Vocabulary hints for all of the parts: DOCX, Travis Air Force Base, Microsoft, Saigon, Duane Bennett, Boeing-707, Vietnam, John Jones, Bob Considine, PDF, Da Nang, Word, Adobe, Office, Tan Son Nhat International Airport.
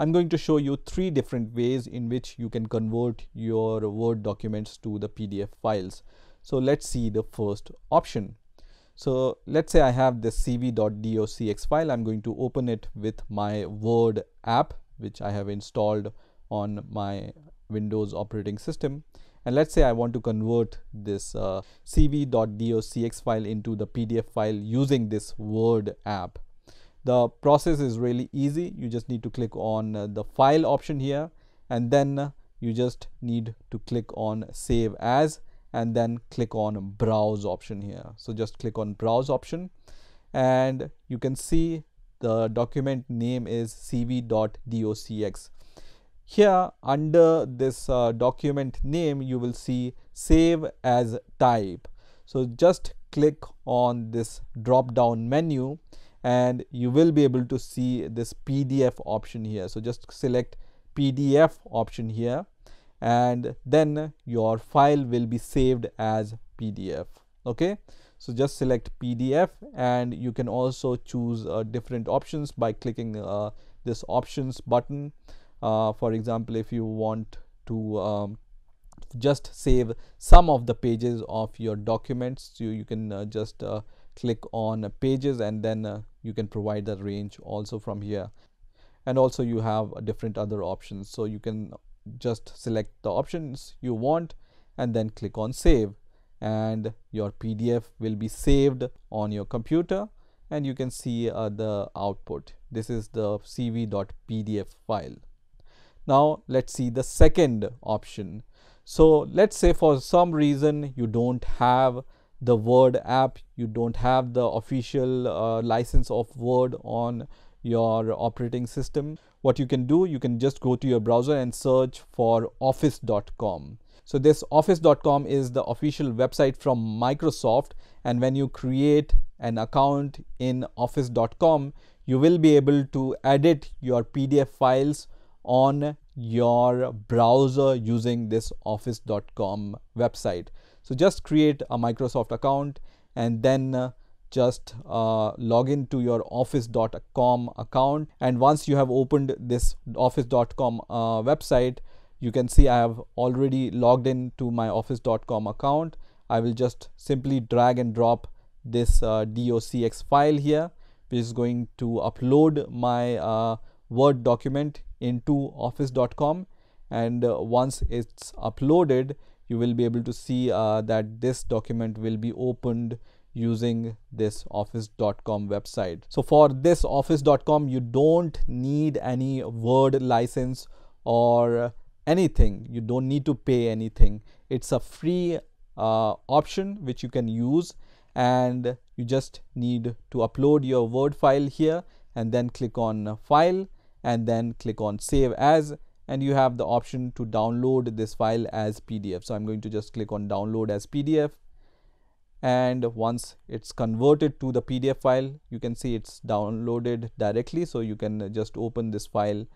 I'm going to show you three different ways in which you can convert your Word documents to the PDF files. So let's see the first option. So let's say I have this cv.docx file. I'm going to open it with my Word app, which I have installed on my Windows operating system. And let's say I want to convert this cv.docx file into the PDF file using this Word app. The process is really easy. You just need to click on the file option here, and then you just need to click on save as, and then click on browse option here. So just click on browse option, and you can see the document name is cv.docx. Here under this document name, you will see save as type. So just click on this drop down menu and you will be able to see this PDF option here. So just select PDF option here, and then your file will be saved as PDF. Okay, so just select PDF, and you can also choose different options by clicking this options button. For example, if you want to just save some of the pages of your documents, you can just click on pages, and then you can provide the range also from here. And also you have different other options, so you can just select the options you want and then click on save, and your PDF will be saved on your computer, and you can see the output. This is the cv.pdf file. Now let's see the second option. So let's say for some reason you don't have the Word app, you don't have the official license of Word on your operating system. What you can do, you can just go to your browser and search for office.com. So this office.com is the official website from Microsoft, and when you create an account in office.com, you will be able to edit your PDF files on your browser using this office.com website. So just create a Microsoft account, and then just log into your office.com account. And once you have opened this office.com website, you can see I have already logged in to my office.com account. I will just simply drag and drop this docx file here, which is going to upload my Word document into office.com. And once it's uploaded, you will be able to see that this document will be opened using this office.com website. So for this office.com, you don't need any Word license or anything. You don't need to pay anything. It's a free option which you can use, and you just need to upload your Word file here, and then click on file, and then click on save as, and you have the option to download this file as PDF. So I'm going to just click on download as PDF, and once it's converted to the PDF file, you can see it's downloaded directly. So you can just open this file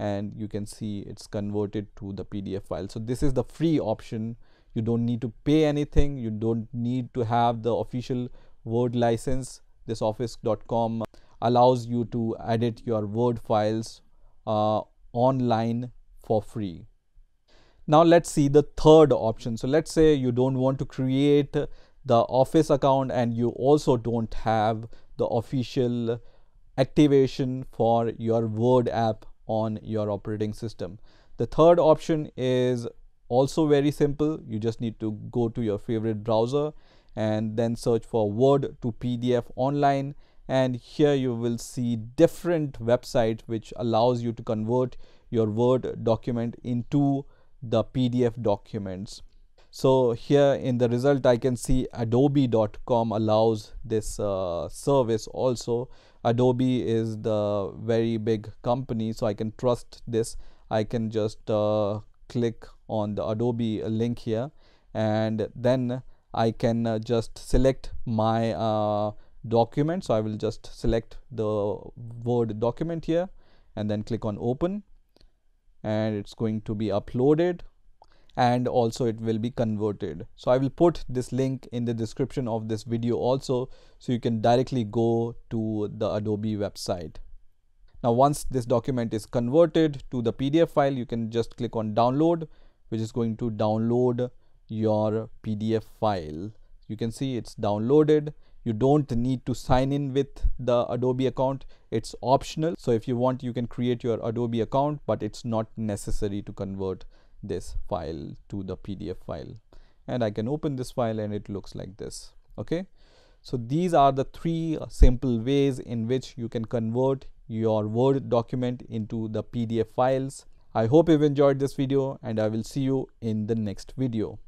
and you can see it's converted to the PDF file. So this is the free option. You don't need to pay anything. You don't need to have the official Word license. This office.com allows you to edit your Word files online for free. Now let's see the third option. So let's say you don't want to create the Office account, and you also don't have the official activation for your Word app on your operating system. The third option is also very simple. You just need to go to your favorite browser and then search for Word to PDF online, and here you will see different websites which allows you to convert your Word document into the PDF documents. So here in the result, I can see adobe.com allows this service also. Adobe is the very big company, so I can trust this. I can just click on the Adobe link here, and then I can just select my document. So I will just select the Word document here, and then click on open, and it's going to be uploaded, and also it will be converted. So I will put this link in the description of this video also, so you can directly go to the Adobe website. Now, once this document is converted to the PDF file, you can just click on download, which is going to download your PDF file. You can see it's downloaded. You don't need to sign in with the Adobe account. It's optional. So if you want, you can create your Adobe account, but it's not necessary to convert this file to the PDF file. And I can open this file and it looks like this. Okay. So these are the three simple ways in which you can convert your Word document into the PDF files. I hope you've enjoyed this video and I will see you in the next video.